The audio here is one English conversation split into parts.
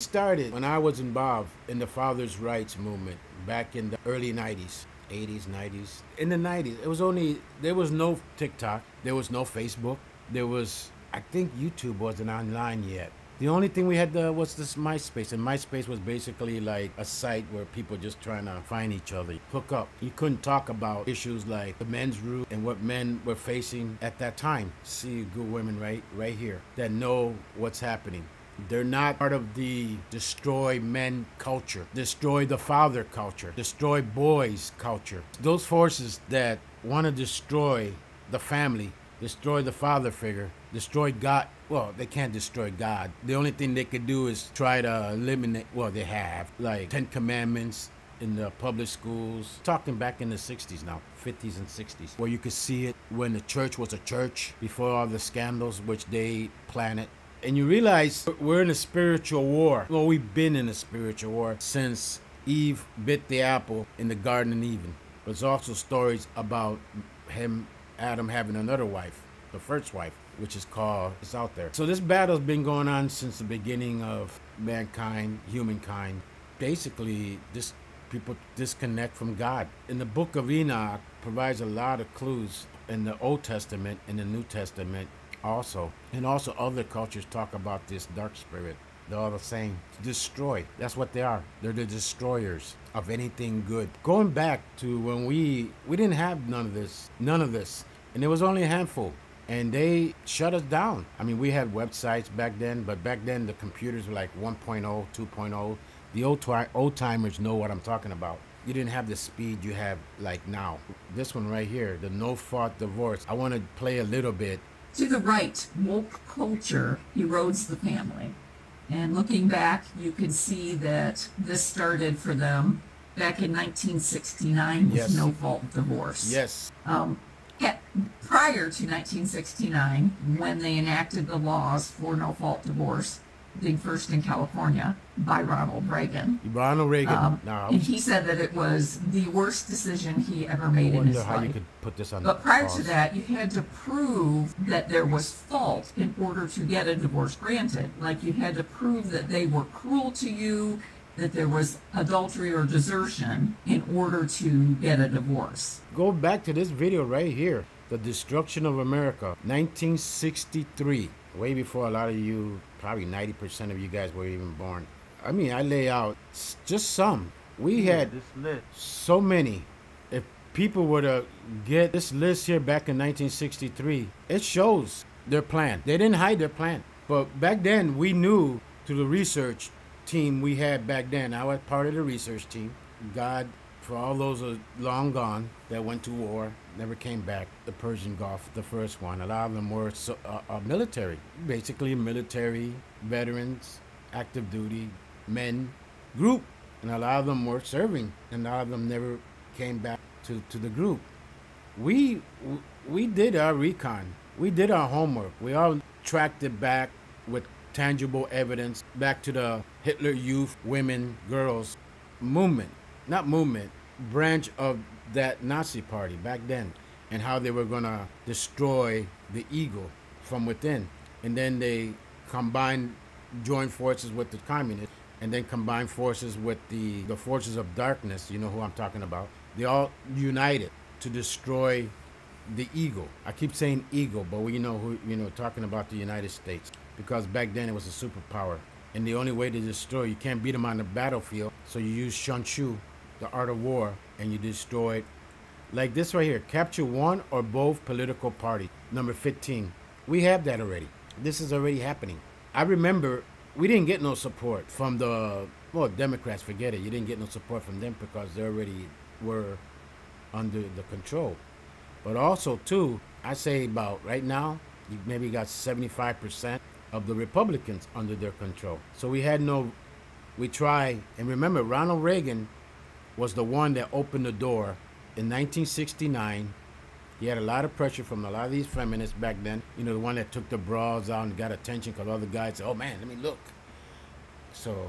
Started when I was involved in the Father's Rights movement back in the early 90s, 80s, 90s. In the 90s, there was no TikTok, there was no Facebook, there was, I think YouTube wasn't online yet. The only thing we had was this MySpace, and MySpace was basically like a site where people just trying to find each other, hook up. You couldn't talk about issues like the men's room and what men were facing at that time. See good women right here that know what's happening. They're not part of the destroy men culture, destroy the father culture, destroy boys culture. Those forces that want to destroy the family, destroy the father figure, destroy God. Well, they can't destroy God. The only thing they could do is try to eliminate, well, they have, like 10 commandments in the public schools. Talking back in the 60s now, 50s and 60s, where you could see it when the church was a church before all the scandals which they planted. And you realize we're in a spiritual war. Well, we've been in a spiritual war since Eve bit the apple in the Garden of Eden. There's also stories about Adam having another wife, the first wife, which is called, it's out there. So this battle's been going on since the beginning of mankind, humankind. Basically, people disconnect from God. And the Book of Enoch provides a lot of clues in the Old Testament and the New Testament also. And also other cultures talk about this dark spirit. They're all the same. Destroy. That's what they are. They're the destroyers of anything good. Going back to when we didn't have none of this. And there was only a handful. And they shut us down. I mean, we had websites back then, but back then the computers were like 1.0, 2.0. The old timers know what I'm talking about. You didn't have the speed you have like now. This one right here, the no-fault divorce. I want to play a little bit. To the right, woke culture erodes the family. And looking back, you can see that this started for them back in 1969 with no-fault divorce. Yes. Prior to 1969, when they enacted the laws for no-fault divorce, the first in California by Ronald Reagan. And he said that it was the worst decision he ever made in his life. I wonder how you could put this on. But prior to that, you had to prove that there was fault in order to get a divorce granted. Like you had to prove that they were cruel to you, that there was adultery or desertion in order to get a divorce. Go back to this video right here. The Destruction of America, 1963. Way before a lot of you, probably 90% of you guys were even born. I mean, I lay out just some. We had so many. If people were to get this list here back in 1963, it shows their plan. They didn't hide their plan. But back then, we knew through the research team we had back then. I was part of the research team. God, for all those are long gone that went to war, never came back. The Persian Gulf, the first one. A lot of them were military, basically military, veterans, active duty, men, group. And a lot of them were serving, and a lot of them never came back to the group. We did our recon. We did our homework. We all tracked it back with tangible evidence back to the Hitler Youth, women, girls movement. Not movement, branch of that Nazi party back then, and how they were gonna destroy the ego from within. And then they combined, joined forces with the communists, and then combined forces with the forces of darkness, you know who I'm talking about. They all united to destroy the ego. I keep saying ego, but we know who, you know, talking about the United States, because back then it was a superpower. And the only way to destroy, you can't beat them on the battlefield, so you use Shun Shu, the art of war, and you destroy it. Like this right here, capture one or both political parties. Number 15, we have that already. This is already happening. I remember we didn't get no support from the, well, Democrats, forget it. You didn't get no support from them because they already were under the control. But also too, I say about right now, you maybe got 75% of the Republicans under their control. So we had no, we tried, and remember Ronald Reagan was the one that opened the door in 1969. He had a lot of pressure from a lot of these feminists back then. You know, the one that took the bras out and got attention because all the guys said, oh man, let me look. So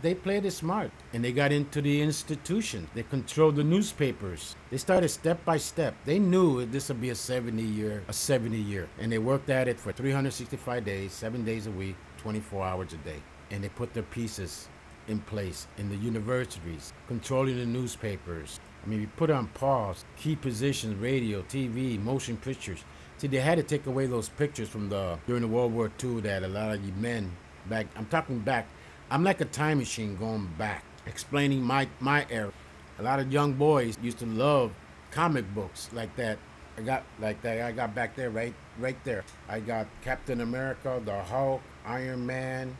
they played it smart, and they got into the institution. They controlled the newspapers. They started step by step. They knew this would be a 70 year, and they worked at it for 365 days, 7 days a week, 24 hours a day. and they put their pieces in place in the universities, controlling the newspapers. I mean, we put on pause key positions, radio, TV, motion pictures. See, they had to take away those pictures from during the World War II that a lot of you men back. I'm talking back. I'm like a time machine going back, explaining my era. A lot of young boys used to love comic books like that. I got back there, right there. I got Captain America, the Hulk, Iron Man,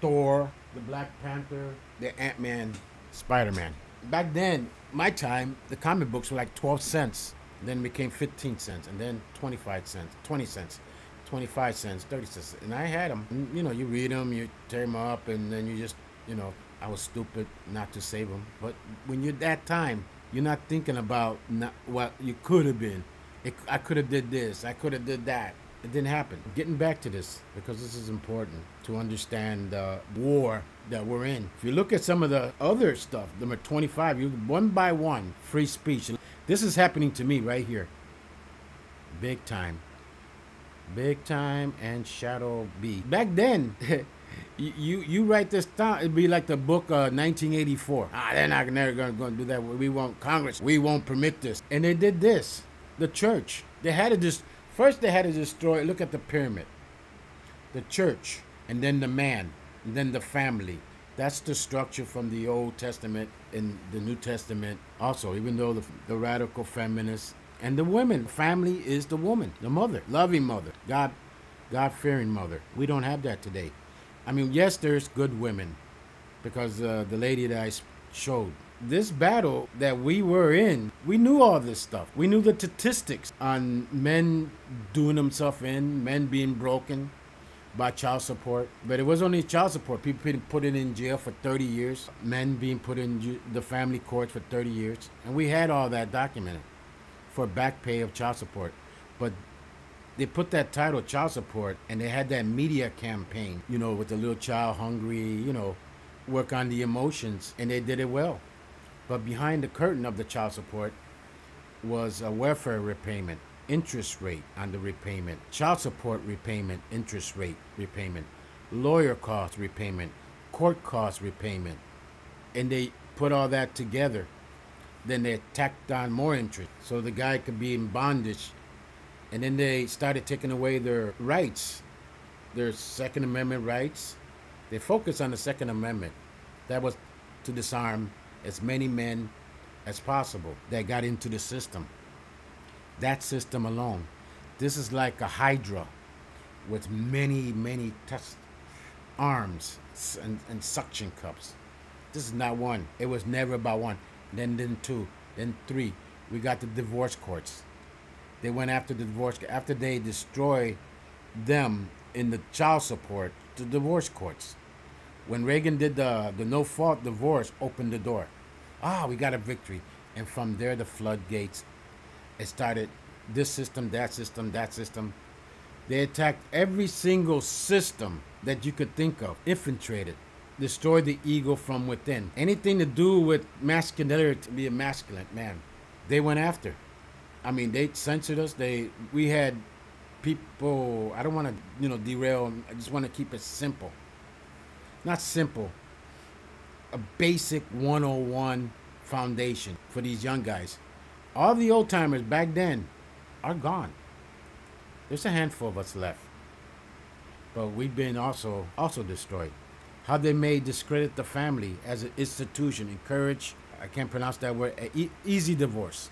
Thor, the Black Panther, the Ant-Man, Spider-Man. Back then, my time, the comic books were like 12 cents. Then became 15 cents, and then 25 cents, 20 cents, 25 cents, 30 cents. And I had them. You know, you read them, you tear them up, and then you just, you know, I was stupid not to save them. But when you're that time, you're not thinking about what you could have been. I could have did this. I could have did that. It didn't happen. Getting back to this, because this is important to understand the war that we're in. If you look at some of the other stuff, number 25, you one by one, free speech. This is happening to me right here. Big time. Big time and shadow B. Back then, you write this down, it'd be like the book 1984. They're not going to do that. We won't, Congress, we won't permit this. And they did this. The church, they had to just, first they had to destroy, look at the pyramid, the church, and then the man, and then the family. That's the structure from the Old Testament and the New Testament also, even though the radical feminists and the women. Family is the woman, the mother, loving mother, God-fearing mother. We don't have that today. I mean, yes, there's good women because the lady that I showed. This battle that we were in, we knew all this stuff. We knew the statistics on men doing themselves in, men being broken by child support. But it was only child support. People being put in jail for 30 years, men being put in the family courts for 30 years. And we had all that documented for back pay of child support. But they put that title, child support, and they had that media campaign, you know, with the little child hungry, you know, work on the emotions, and they did it well. But behind the curtain of the child support was a welfare repayment, interest rate on the repayment, child support repayment, interest rate repayment, lawyer cost repayment, court cost repayment. And they put all that together. Then they tacked on more interest so the guy could be in bondage. And then they started taking away their rights, their Second Amendment rights. They focused on the Second Amendment. That was to disarm as many men as possible that got into the system. That system alone. This is like a hydra with many, many test arms and suction cups. This is not one. It was never about one. Then two, then three. We got the divorce courts. They went after the divorce. After they destroyed them in the child support, the divorce courts. When Reagan did the no-fault divorce, opened the door. We got a victory. And from there, the floodgates. It started this system, that system, that system. They attacked every single system that you could think of, infiltrated, destroyed the ego from within. Anything to do with masculinity, to be a masculine man, they went after. I mean, they censored us. We had people, I don't want to, you know, derail. I just want to keep it simple. Not simple, a basic 101 foundation for these young guys. All the old timers back then are gone. There's a handful of us left, but we've been also destroyed. How they may discredit the family as an institution, encourage, I can't pronounce that word, easy divorce.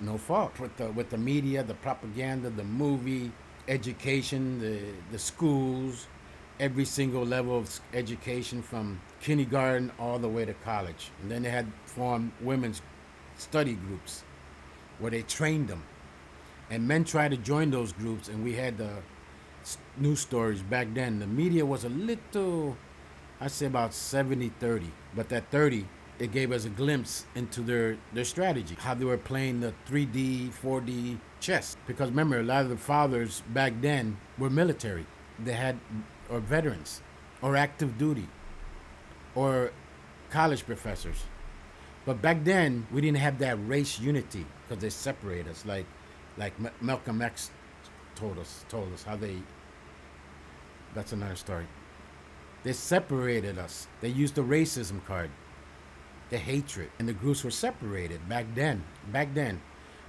No fault with the media, the propaganda, the movie, education, the schools, every single level of education from kindergarten all the way to college. And then they had formed women's study groups where they trained them. And men tried to join those groups, and we had the news stories back then. The media was a little, I'd say about 70-30. But that 30, it gave us a glimpse into their strategy, how they were playing the 3D, 4D chess. Because remember, a lot of the fathers back then were military. They had or veterans, or active duty, or college professors. But back then, we didn't have that race unity because they separate us, like Malcolm X told us how they, that's another story. They separated us. They used the racism card, the hatred, and the groups were separated back then.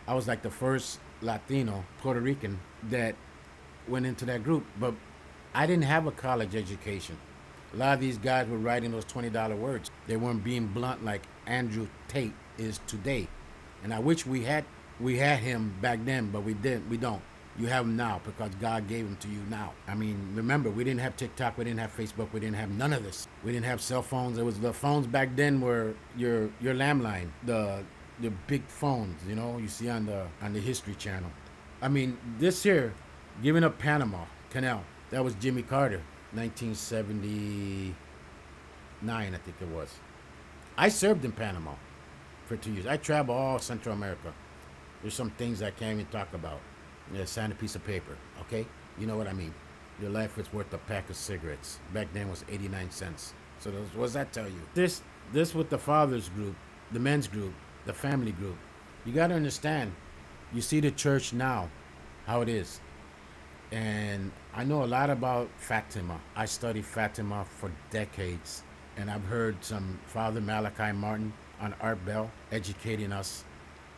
I was like the first Latino, Puerto Rican, that went into that group, but I didn't have a college education. A lot of these guys were writing those $20 words. They weren't being blunt like Andrew Tate is today. And I wish we had him back then, but we didn't. We don't. You have him now because God gave him to you now. I mean, remember, we didn't have TikTok, we didn't have Facebook, we didn't have none of this. We didn't have cell phones. It was the phones back then were your landline, the big phones, you know, you see on the History Channel. I mean, this here, giving up Panama Canal, that was Jimmy Carter, 1979, I think it was. I served in Panama for 2 years. I travel all Central America. There's some things I can't even talk about. Yeah, sign a piece of paper, okay? You know what I mean. Your life was worth a pack of cigarettes. Back then was 89 cents. So what does that tell you? This with the father's group, the men's group, the family group. You got to understand, you see the church now, how it is. And I know a lot about Fatima. I studied Fatima for decades. And I've heard some Father Malachi Martin on Art Bell educating us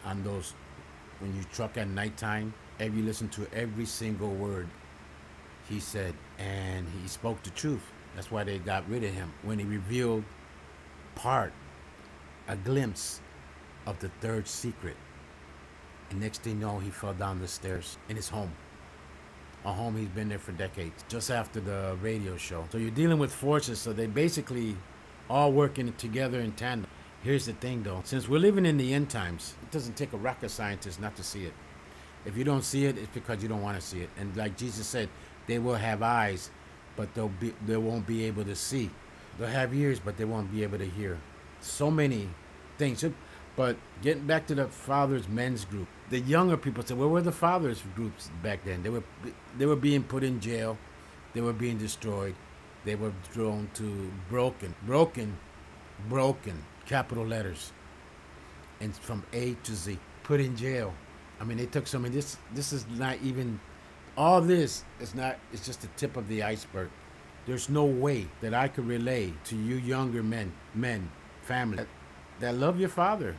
on those, when you truck at nighttime, if you listen to every single word he said, and he spoke the truth. That's why they got rid of him. When he revealed a glimpse of the third secret. And next thing you know, he fell down the stairs in his home. A home he's been there for decades, just after the radio show. So you're dealing with forces, so they basically all working together in tandem. Here's the thing though, since we're living in the end times, it doesn't take a rocket scientist not to see it. If you don't see it, it's because you don't want to see it. And like Jesus said, they will have eyes, but they won't be able to see. They'll have ears, but they won't be able to hear. So many things. But getting back to the fathers' men's group, the younger people said, well, where were the fathers' groups back then? They were being put in jail. They were being destroyed. They were thrown to broken, capital letters. And from A to Z, put in jail. I mean, they took so many. This is not even, all this is not, it's just the tip of the iceberg. There's no way that I could relay to you younger men, family, that love your father.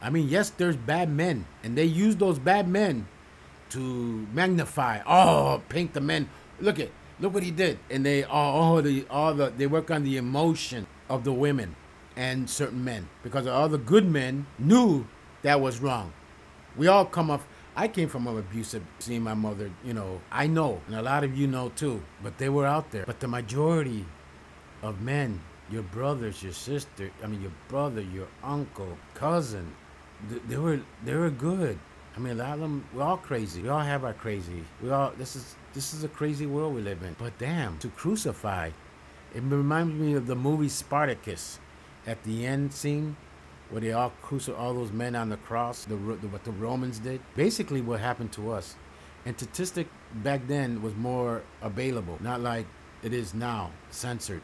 I mean, yes, there's bad men, and they use those bad men to magnify, paint the men. Look what he did. And they, they work on the emotion of the women and certain men, because all the good men knew that was wrong. We all come off, I came from an abusive, seeing my mother, you know, I know, and a lot of you know too, but they were out there. But the majority of men, your brothers, your sister, I mean, your brother, your uncle, cousin, they were good. I mean, a lot of them, we're all crazy. We all have our crazy. This is a crazy world we live in. But damn, to crucify, it reminds me of the movie Spartacus. At the end scene, where they all crucified all those men on the cross, what the Romans did. Basically what happened to us. And statistic back then was more available, not like it is now, censored,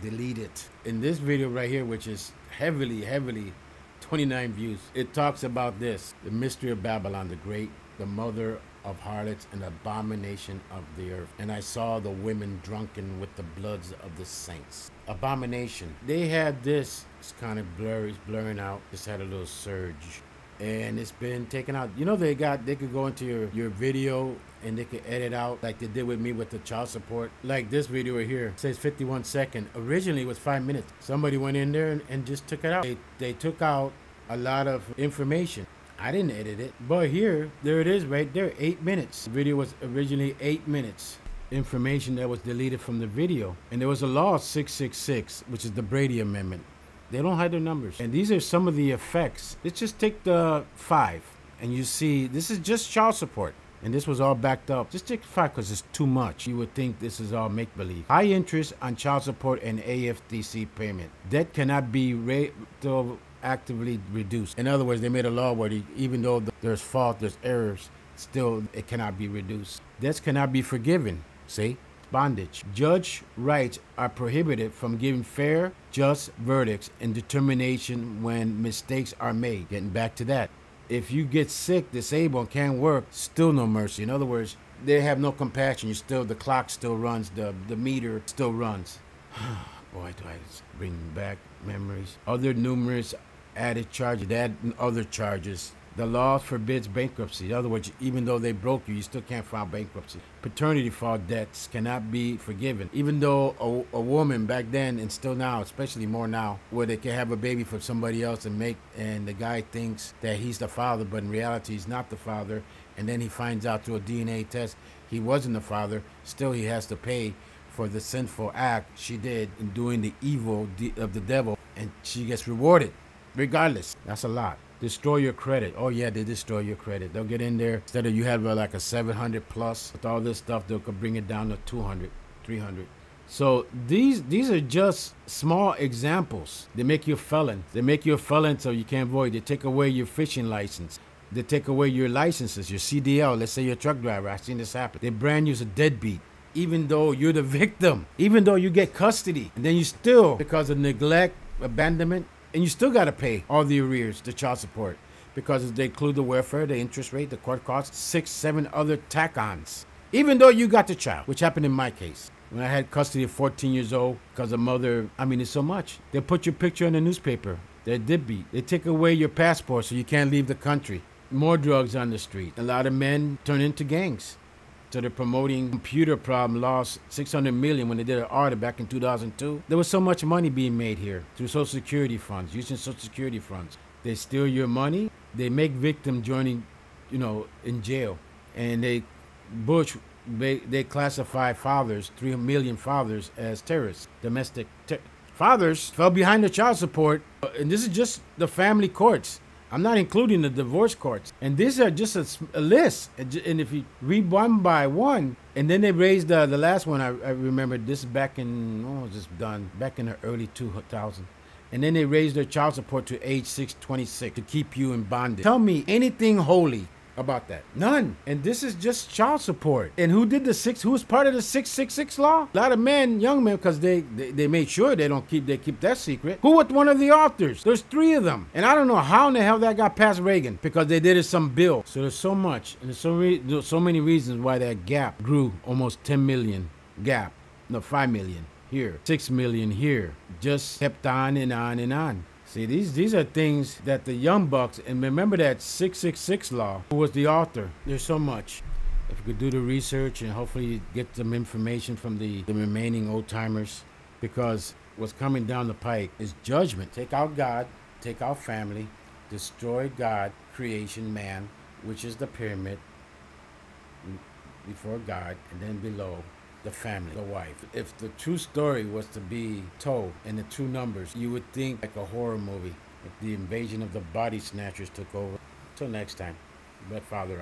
deleted. In this video right here, which is heavily, heavily, 29 views, it talks about this, the mystery of Babylon the Great, the mother of harlots, an abomination of the earth. And I saw the women drunken with the bloods of the saints. Abomination. They had this, it's kind of blurry, it's blurring out. It's had a little surge and it's been taken out. You know, they could go into your video and they could edit out like they did with me with the child support. Like this video right here, it says 51 seconds. Originally it was 5 minutes. Somebody went in there and just took it out. They took out a lot of information. I didn't edit it, but here, there it is right there, 8 minutes. The video was originally 8 minutes. Information that was deleted from the video. And there was a law 666, which is the Brady amendment. They don't hide their numbers. And these are some of the effects. Let's just take the 5, and you see, this is just child support. And this was all backed up. Just take 5, because it's too much. You would think this is all make-believe. High interest on child support and AFDC payment. Debt cannot be actively reduced. In other words, they made a law where even though there's fault, there's errors, still it cannot be reduced. Debts cannot be forgiven. See? Bondage. Judge rights are prohibited from giving fair, just verdicts and determination when mistakes are made. Getting back to that. If you get sick, disabled, and can't work, still no mercy. In other words, They have no compassion. You still, the clock still runs, the meter still runs. Boy, do I bring back memories. Other numerous added charges, that and other charges. The law forbids bankruptcy. In other words, even though they broke you, you still can't file bankruptcy. Paternity fraud debts cannot be forgiven. Even though a woman back then, and still now, especially more now, where they can have a baby from somebody else and make, and the guy thinks that he's the father, but in reality he's not the father, and then he finds out through a DNA test he wasn't the father, still he has to pay for the sinful act she did in doing the evil of the devil, and she gets rewarded regardless. That's a lot. Destroy your credit. Oh yeah, they destroy your credit. They'll get in there. Instead of you have like a 700 plus, with all this stuff, they'll bring it down to 200, 300. So these are just small examples. They make you a felon. They make you a felon so you can't void. They take away your fishing license. They take away your licenses, your CDL. Let's say you're a truck driver. I've seen this happen. They brand you as a deadbeat, even though you're the victim, even though you get custody. And then you still, because of neglect, abandonment, and you still got to pay all the arrears, the child support, because they include the welfare, the interest rate, the court costs, 6, 7 other tack-ons, even though you got the child, which happened in my case. When I had custody at 14 years old, because the mother, I mean, it's so much. They put your picture in the newspaper. They did beat. They take away your passport so you can't leave the country. More drugs on the street. A lot of men turn into gangs. So they're promoting computer problem, lost 600 million when they did an audit back in 2002. There was so much money being made here through Social Security funds, using Social Security funds. They steal your money. They make victims joining, you know, in jail. And they classify fathers, 3 million fathers, as terrorists, domestic terrorists. Fathers fell behind the child support. And this is just the family courts. I'm not including the divorce courts. And these are just a list. And if you read one by one, and then they raised the last one, I remember this back in, when was this done? Back in the early 2000s. And then they raised their child support to age 26 to keep you in bondage. Tell me anything holy about that. None. And this is just child support. And who did the six, who was part of the 666 law? A lot of men, young men, because they made sure they don't keep, they keep that secret. Who was one of the authors? There's 3 of them. And I don't know how in the hell that got past Reagan, because they did it some bill. So there's so much, and there's so many reasons why that gap grew almost 10 million gap. No, 5 million here, 6 million here. Just kept on and on and on. See, these are things that the young bucks, and remember that 666 law, who was the author? There's so much. If you could do the research and hopefully get some information from the remaining old timers, because what's coming down the pike is judgment. Take out God, take out family, destroy God, creation, man, which is the pyramid before God, and then below the family, the wife. If the true story was to be told and the true numbers, you would think like a horror movie if the invasion of the body snatchers took over. Till next time, but Father out.